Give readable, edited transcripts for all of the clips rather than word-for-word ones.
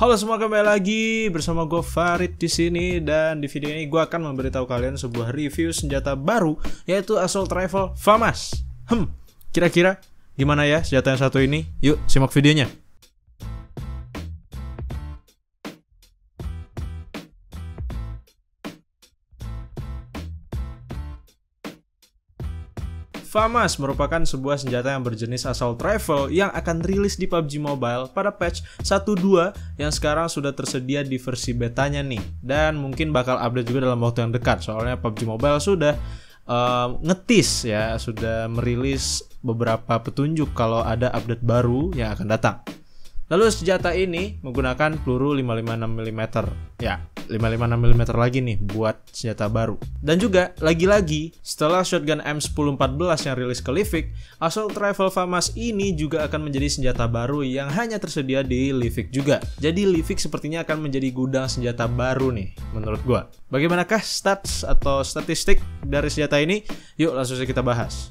Halo semua, kembali lagi bersama gue Farid di sini, dan di video ini gue akan memberitahu kalian sebuah review senjata baru, yaitu assault rifle FAMAS. Kira-kira gimana ya senjata yang satu ini? Yuk simak videonya. FAMAS merupakan sebuah senjata yang berjenis assault rifle yang akan rilis di PUBG Mobile pada patch 1.2 yang sekarang sudah tersedia di versi betanya nih, dan mungkin bakal update juga dalam waktu yang dekat soalnya PUBG Mobile sudah ngetis ya, sudah merilis beberapa petunjuk kalau ada update baru yang akan datang. Lalu senjata ini menggunakan peluru 556mm. Ya, 556mm lagi nih buat senjata baru. Dan juga lagi-lagi setelah shotgun M414 yang rilis ke Livik, assault rifle FAMAS ini juga akan menjadi senjata baru yang hanya tersedia di Livik juga. Jadi Livik sepertinya akan menjadi gudang senjata baru nih menurut gua. Bagaimanakah stats atau statistik dari senjata ini? Yuk langsung saja kita bahas.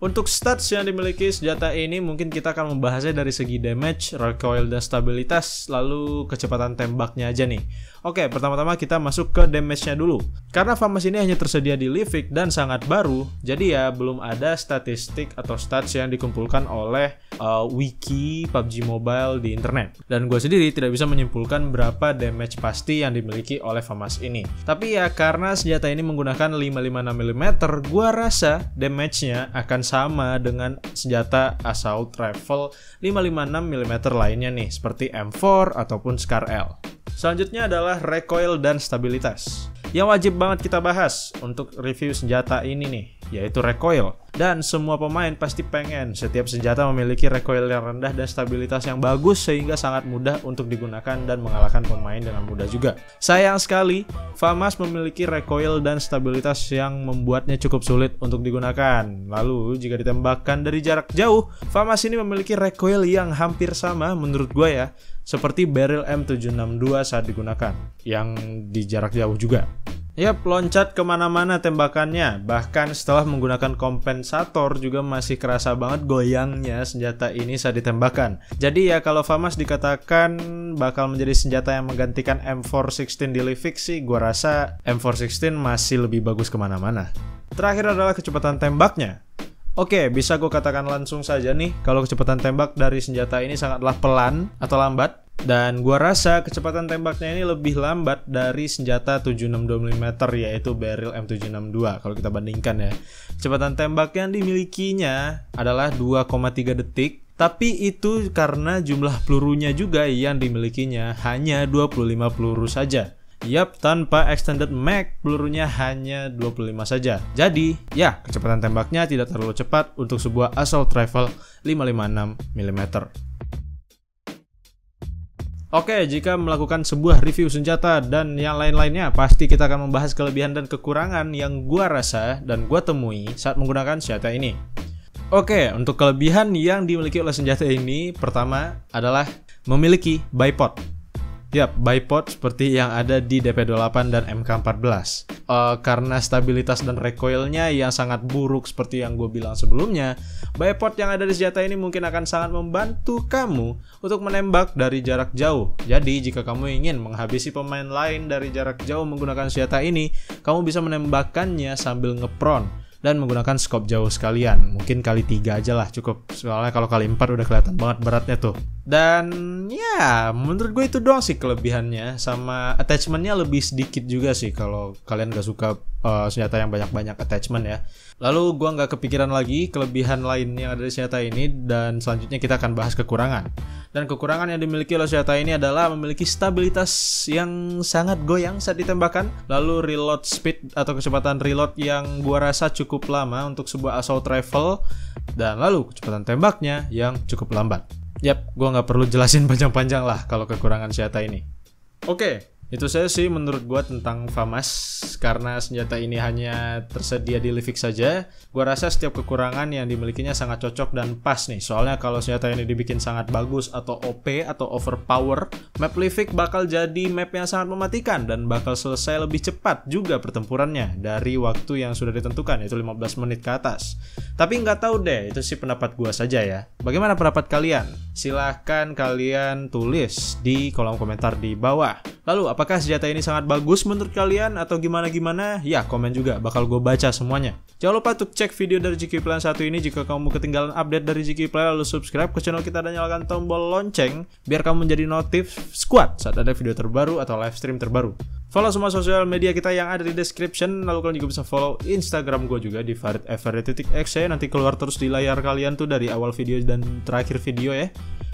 Untuk stats yang dimiliki senjata ini, mungkin kita akan membahasnya dari segi damage, recoil dan stabilitas, lalu kecepatan tembaknya aja nih. Oke, pertama-tama kita masuk ke damage-nya dulu. Karena FAMAS ini hanya tersedia di Livik dan sangat baru, jadi ya belum ada statistik atau stats yang dikumpulkan oleh wiki PUBG Mobile di internet. Dan gue sendiri tidak bisa menyimpulkan berapa damage pasti yang dimiliki oleh FAMAS ini. Tapi ya karena senjata ini menggunakan 556mm, gue rasa damage-nya akan sama dengan senjata assault rifle 556mm lainnya nih, seperti M4 ataupun SCAR-L. Selanjutnya adalah recoil dan stabilitas. Yang wajib banget kita bahas untuk review senjata ini nih, yaitu recoil. Dan semua pemain pasti pengen setiap senjata memiliki recoil yang rendah dan stabilitas yang bagus sehingga sangat mudah untuk digunakan dan mengalahkan pemain dengan mudah juga. Sayang sekali, FAMAS memiliki recoil dan stabilitas yang membuatnya cukup sulit untuk digunakan. Lalu jika ditembakkan dari jarak jauh, FAMAS ini memiliki recoil yang hampir sama menurut gue ya, seperti Beryl M762 saat digunakan, yang di jarak jauh juga. Yap, loncat kemana-mana tembakannya, bahkan setelah menggunakan kompensator juga masih kerasa banget goyangnya senjata ini saat ditembakkan. Jadi ya kalau FAMAS dikatakan bakal menjadi senjata yang menggantikan M416 di Livik sih, gua rasa M416 masih lebih bagus kemana-mana. Terakhir adalah kecepatan tembaknya. Oke, bisa gue katakan langsung saja nih, kalau kecepatan tembak dari senjata ini sangatlah pelan atau lambat. Dan gua rasa kecepatan tembaknya ini lebih lambat dari senjata 762mm, yaitu Beryl M762 kalau kita bandingkan ya. Kecepatan tembak yang dimilikinya adalah 2,3 detik, tapi itu karena jumlah pelurunya juga yang dimilikinya hanya 25 peluru saja. Yap, tanpa extended mag pelurunya hanya 25 saja. Jadi, ya kecepatan tembaknya tidak terlalu cepat untuk sebuah assault rifle 556mm. Oke, jika melakukan sebuah review senjata dan yang lain-lainnya, pasti kita akan membahas kelebihan dan kekurangan yang gua rasa dan gua temui saat menggunakan senjata ini. Oke, untuk kelebihan yang dimiliki oleh senjata ini, pertama adalah memiliki bipod. Yap, bipod seperti yang ada di DP28 dan MK14. Karena stabilitas dan recoilnya yang sangat buruk seperti yang gue bilang sebelumnya, bipod yang ada di senjata ini mungkin akan sangat membantu kamu untuk menembak dari jarak jauh. Jadi jika kamu ingin menghabisi pemain lain dari jarak jauh menggunakan senjata ini, kamu bisa menembakkannya sambil ngepron dan menggunakan scope jauh sekalian. Mungkin kali 3 aja lah cukup, soalnya kalau kali 4 udah kelihatan banget beratnya tuh. Dan ya menurut gue itu doang sih kelebihannya, sama attachmentnya lebih sedikit juga sih kalau kalian gak suka senjata yang banyak-banyak attachment ya. Lalu gue gak kepikiran lagi kelebihan lain yang ada di senjata ini, dan selanjutnya kita akan bahas kekurangan. Dan kekurangan yang dimiliki oleh senjata ini adalah memiliki stabilitas yang sangat goyang saat ditembakkan, lalu reload speed atau kecepatan reload yang gua rasa cukup lama untuk sebuah assault rifle, dan lalu kecepatan tembaknya yang cukup lambat. Yap, gua nggak perlu jelasin panjang-panjang lah kalau kekurangan senjata ini. Oke, Itu saya sih menurut gua tentang FAMAS, karena senjata ini hanya tersedia di Livik saja. Gua rasa setiap kekurangan yang dimilikinya sangat cocok dan pas nih. Soalnya kalau senjata ini dibikin sangat bagus atau OP atau overpower, map Livik bakal jadi map yang sangat mematikan dan bakal selesai lebih cepat juga pertempurannya dari waktu yang sudah ditentukan, yaitu 15 menit ke atas. Tapi nggak tahu deh, itu sih pendapat gua saja ya. Bagaimana pendapat kalian? Silahkan kalian tulis di kolom komentar di bawah. Lalu apakah senjata ini sangat bagus menurut kalian atau gimana-gimana? Ya komen juga, bakal gue baca semuanya. Jangan lupa untuk cek video dari GCUBE PLAY yang satu ini jika kamu ketinggalan update dari GCUBE PLAY. Lalu subscribe ke channel kita dan nyalakan tombol lonceng biar kamu menjadi notif squad saat ada video terbaru atau live stream terbaru. Follow semua sosial media kita yang ada di description. Lalu kalian juga bisa follow Instagram gue juga di farid_frid.exe. Nanti keluar terus di layar kalian tuh dari awal video dan terakhir video ya.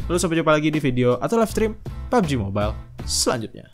Lalu sampai jumpa lagi di video atau live stream PUBG Mobile selanjutnya.